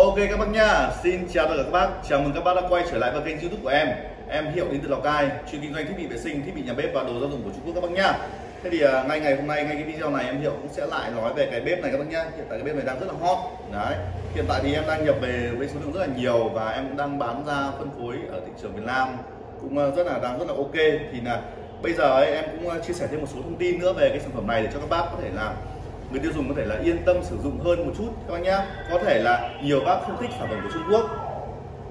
Ok các bác nhá, xin chào tất cả các bác. Chào mừng các bác đã quay trở lại với kênh YouTube của em. Em Hiệu đến từ Lào Cai, chuyên kinh doanh thiết bị vệ sinh, thiết bị nhà bếp và đồ gia dụng của Trung Quốc các bác nhá. Thế thì ngay ngày hôm nay, ngay cái video này em Hiệu cũng sẽ lại nói về cái bếp này các bác nhá. Hiện tại cái bếp này đang rất là hot. Đấy. Hiện tại thì em đang nhập về với số lượng rất là nhiều và em cũng đang bán ra phân phối ở thị trường Việt Nam cũng rất là ok. Thì là bây giờ ấy, em cũng chia sẻ thêm một số thông tin nữa về cái sản phẩm này để cho các bác có thể là người tiêu dùng có thể là yên tâm sử dụng hơn một chút các bác nhá. Có thể là nhiều bác không thích sản phẩm của Trung Quốc,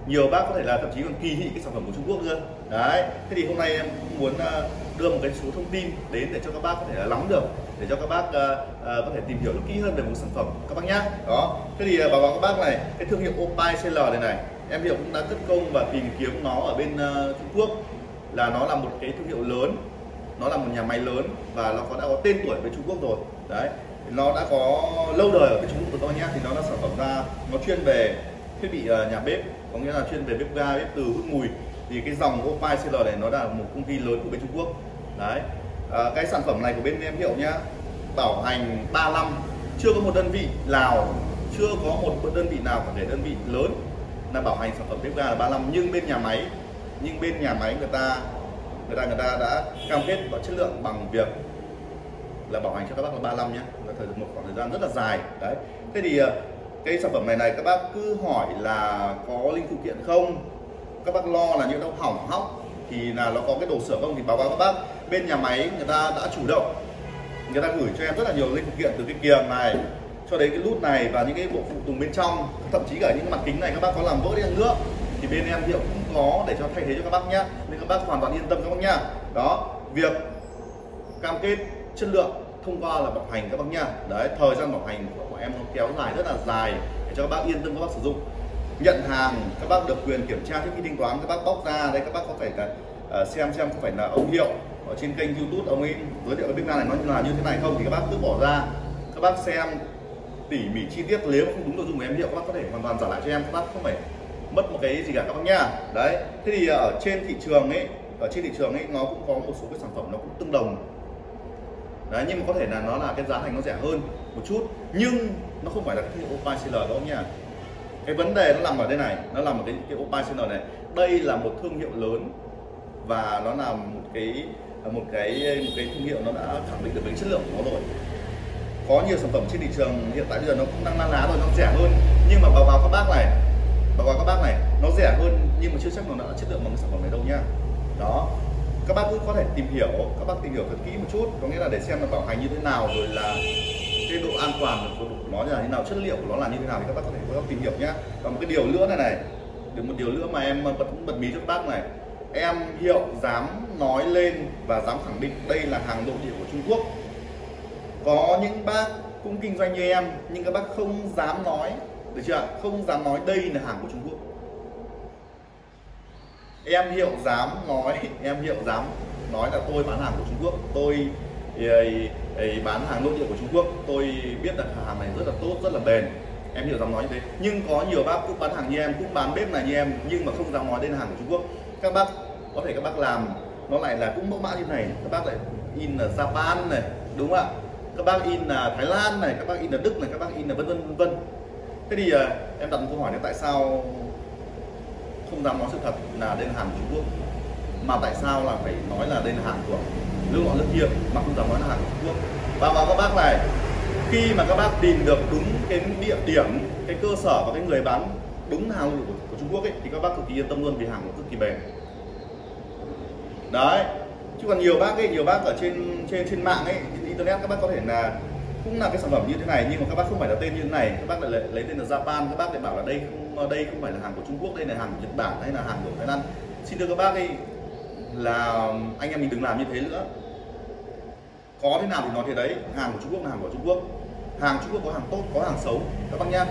nhiều bác có thể là thậm chí còn kỳ thị cái sản phẩm của Trung Quốc nữa. Đấy, thế thì hôm nay em cũng muốn đưa một cái số thông tin đến để cho các bác có thể là nắm được, để cho các bác có thể tìm hiểu được kỹ hơn về một sản phẩm các bác nhá. Đó, thế thì báo cáo các bác này, cái thương hiệu Opaicn này này, em Hiệu cũng đã cất công và tìm kiếm nó ở bên Trung Quốc, là nó là một cái thương hiệu lớn, nó là một nhà máy lớn và nó đã có tên tuổi với Trung Quốc rồi. Đấy, nó đã có lâu đời ở cái Trung Quốc của tôi nhá. Thì nó là sản phẩm ra, nó chuyên về thiết bị nhà bếp, có nghĩa là chuyên về bếp ga, bếp từ, hút mùi. Thì cái dòng Opaicn này nó là một công ty lớn của bên Trung Quốc. Đấy, cái sản phẩm này của bên em Hiệu nhá, bảo hành 3 năm, chưa có một đơn vị nào, chưa có một đơn vị nào có thể đơn vị lớn là bảo hành sản phẩm bếp ga là 3 năm. Nhưng bên nhà máy, người ta đã cam kết và chất lượng bằng việc là bảo hành cho các bác là 35 nhé, là một khoảng thời gian rất là dài. Đấy, thế thì cái sản phẩm này các bác cứ hỏi là có linh phụ kiện không, các bác lo là những đâu hỏng hóc thì là nó có cái đồ sửa không, thì báo cáo các bác bên nhà máy người ta đã chủ động, người ta gửi cho em rất là nhiều linh phụ kiện, từ cái kiềng này cho đến cái nút này và những cái bộ phụ tùng bên trong, thậm chí cả những mặt kính này các bác có làm vỡ đi chăng nữa thì bên em Hiệu cũng có để cho thay thế cho các bác nhé, nên các bác hoàn toàn yên tâm các bác nhá. Đó, việc cam kết chất lượng thông qua là bảo hành các bác nhá. Đấy, thời gian bảo hành của em nó kéo dài rất là dài để cho các bác yên tâm các bác sử dụng. Nhận hàng các bác được quyền kiểm tra trước khi thanh toán, các bác bóc ra đây, các bác có thể là xem có phải là ông Hiệu ở trên kênh YouTube ông ấy giới thiệu cái bếp ga này nó là như thế này không, thì các bác cứ bỏ ra, các bác xem tỉ mỉ chi tiết, nếu không đúng nội dung của em Hiệu các bác có thể hoàn toàn trả lại cho em, các bác không phải mất một cái gì cả các bác nhá. Đấy, thế thì ở trên thị trường ấy, nó cũng có một số cái sản phẩm nó cũng tương đồng. Đấy, nhưng mà có thể là nó là cái giá thành nó rẻ hơn một chút, nhưng nó không phải là cái thương hiệu Opaicn đâu nha. Cái vấn đề nó nằm ở đây này, nó nằm ở cái Opaicn này. Đây là một thương hiệu lớn và nó là một cái thương hiệu nó đã khẳng định được cái chất lượng của nó rồi. Có nhiều sản phẩm trên thị trường hiện tại bây giờ nó cũng đang lan lá rồi, nó rẻ hơn, nhưng mà báo cáo các bác này, nó rẻ hơn nhưng mà chưa chắc nó đã chất lượng bằng cái sản phẩm này đâu nha. Đó, các bác cũng có thể tìm hiểu, các bác tìm hiểu thật kỹ một chút, có nghĩa là để xem là bảo hành như thế nào, rồi là cái độ an toàn của nó là như thế nào, chất liệu của nó là như thế nào, thì các bác có thể tìm hiểu nhá. Còn một cái điều nữa này, mà em bật mí cho các bác này, em Hiệu dám nói lên và dám khẳng định đây là hàng nội địa của Trung Quốc. Có những bác cũng kinh doanh như em nhưng các bác không dám nói, được chưa? Không dám nói đây là hàng của Trung Quốc. Em Hiệu dám nói, là tôi bán hàng của Trung Quốc, tôi bán hàng nội địa của Trung Quốc, tôi biết là hàng này rất là tốt, rất là bền. Em Hiệu dám nói như thế. Nhưng có nhiều bác cũng bán hàng như em, cũng bán bếp này như em nhưng mà không dám nói đến hàng của Trung Quốc. Các bác có thể các bác làm nó lại là cũng mẫu mã như này, các bác lại in là Japan này, đúng không ạ? Các bác in là Thái Lan này, các bác in là Đức này, các bác in là vân vân. Thế thì em đặt một câu hỏi là tại sao không dám nói sự thật là đây là hàng Trung Quốc, mà tại sao là phải nói là đây là hàng của nước nọ nước kia mà không dám nói là hàng Trung Quốc? Và báo các bác này, khi mà các bác tìm được đúng cái địa điểm, cái cơ sở và cái người bán đúng hàng của Trung Quốc ấy, thì các bác cực kỳ yên tâm luôn, vì hàng nó cực kỳ bền. Đấy, chứ còn nhiều bác ấy, ở trên mạng ấy, trên internet các bác có thể là cũng là cái sản phẩm như thế này nhưng mà các bác không phải là tên như thế này, các bác lại lấy tên là Japan, các bác lại bảo là đây không phải là hàng của Trung Quốc, đây là hàng của Nhật Bản hay là hàng của Thái Lan. Xin thưa các bác ấy, là anh em mình đừng làm như thế nữa. Có thế nào thì nói thế đấy, hàng của Trung Quốc là hàng của Trung Quốc. Hàng Trung Quốc có hàng tốt, có hàng xấu các bác nhá.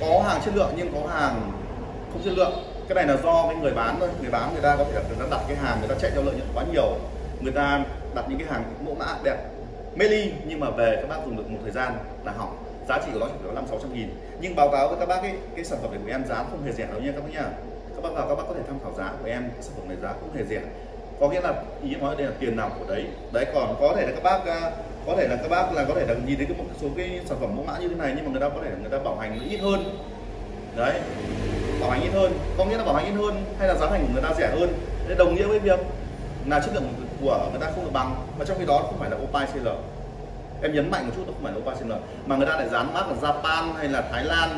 Có hàng chất lượng nhưng có hàng không chất lượng. Cái này là do cái người bán thôi, người bán người ta có thể là người ta đặt cái hàng, người ta chạy theo lợi nhuận quá nhiều, người ta đặt những cái hàng mẫu mã đẹp meli nhưng mà về các bác dùng được một thời gian là hỏng, giá trị của nó chỉ có 500-600 nghìn. Nhưng báo cáo với các bác ấy, cái sản phẩm này của em giá không hề rẻ đâu nha các bác nhá. Các bác vào các bác có thể tham khảo giá của em, cái sản phẩm này giá cũng hề rẻ, có nghĩa là ý nói đây là tiền nào của đấy. Đấy, còn có thể là các bác có thể là nhìn thấy một số cái sản phẩm mẫu mã như thế này nhưng mà người ta bảo hành nó ít hơn, đấy, bảo hành ít hơn, có nghĩa là bảo hành ít hơn hay là giá thành của người ta rẻ hơn, thế đồng nghĩa với việc là chất lượng của người ta không được bằng. Mà trong khi đó không phải là Opaicn, em nhấn mạnh một chút, không phải là Opaicn mà người ta lại dán mác là Japan hay là Thái Lan,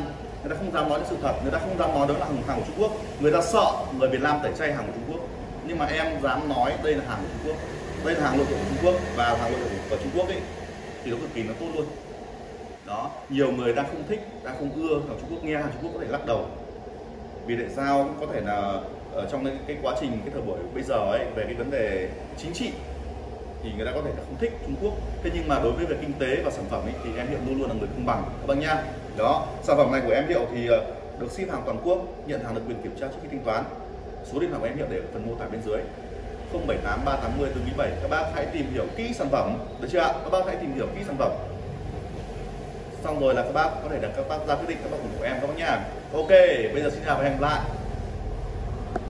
người ta không dám nói đến sự thật, người ta không dám nói đó là hàng của Trung Quốc, người ta sợ người Việt Nam tẩy chay hàng của Trung Quốc. Nhưng mà em dám nói đây là hàng của Trung Quốc, đây là hàng nội địa của Trung Quốc, và hàng nội địa của Trung Quốc ấy thì nó cực kỳ nó tốt luôn. Đó, nhiều người đang không thích, đang không ưa hàng Trung Quốc, nghe hàng Trung Quốc có thể lắc đầu. Vì tại sao? Có thể là ở trong cái quá trình cái thời buổi bây giờ ấy, về cái vấn đề chính trị thì người ta có thể là không thích Trung Quốc. Thế nhưng mà đối với về kinh tế và sản phẩm ấy, thì em Hiệu luôn luôn là người công bằng các bạn nha. Đó, sản phẩm này của em Hiệu thì được ship hàng toàn quốc, nhận hàng được quyền kiểm tra trước khi thanh toán. Số điện thoại của em Hiệu để ở phần mô tả bên dưới, 078 380 497. Các bác hãy tìm hiểu kỹ sản phẩm, được chưa ạ? Các bác hãy tìm hiểu kỹ sản phẩm xong rồi là các bác có thể là các bác ra quyết định, các bác ủng hộ em các bác nha. Ok, bây giờ xin chào và hẹn gặp lại.